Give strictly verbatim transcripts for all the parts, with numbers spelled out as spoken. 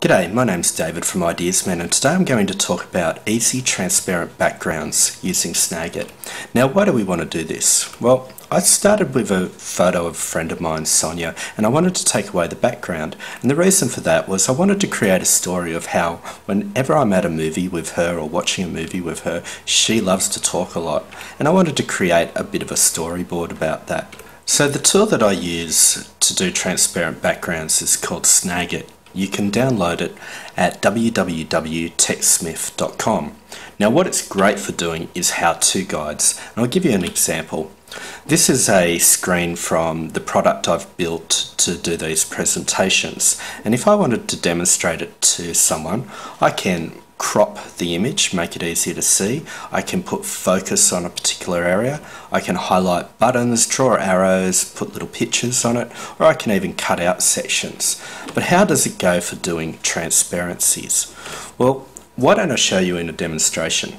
G'day, my name's David from Ideasmen, and today I'm going to talk about easy transparent backgrounds using Snagit. Now, why do we want to do this? Well, I started with a photo of a friend of mine, Sonia, and I wanted to take away the background. And the reason for that was I wanted to create a story of how whenever I'm at a movie with her or watching a movie with her, she loves to talk a lot. And I wanted to create a bit of a storyboard about that. So the tool that I use to do transparent backgrounds is called Snagit. You can download it at w w w dot techsmith dot com. Now, what it's great for doing is how-to guides, and I'll give you an example. This is a screen from the product I've built to do these presentations, and if I wanted to demonstrate it to someone, I can crop the image, make it easier to see. I can put focus on a particular area. I can highlight buttons, draw arrows, put little pictures on it, or I can even cut out sections. But how does it go for doing transparencies? Well, why don't I show you in a demonstration?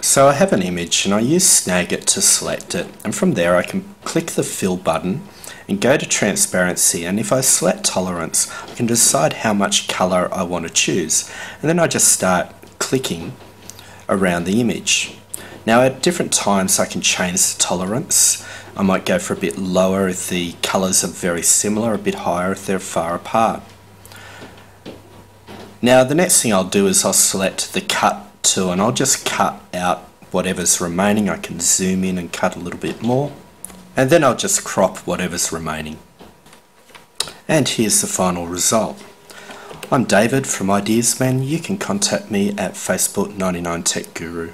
So I have an image and I use Snagit to select it, and from there I can click the fill button and go to transparency, and if I select tolerance I can decide how much colour I want to choose, and then I just start clicking around the image. Now at different times I can change the tolerance. I might go for a bit lower if the colours are very similar, a bit higher if they're far apart. Now the next thing I'll do is I'll select the cut tool and I'll just cut out whatever's remaining. I can zoom in and cut a little bit more. And then I'll just crop whatever's remaining. And here's the final result. I'm David from Ideasmen. You can contact me at Facebook ninety-nine tech guru.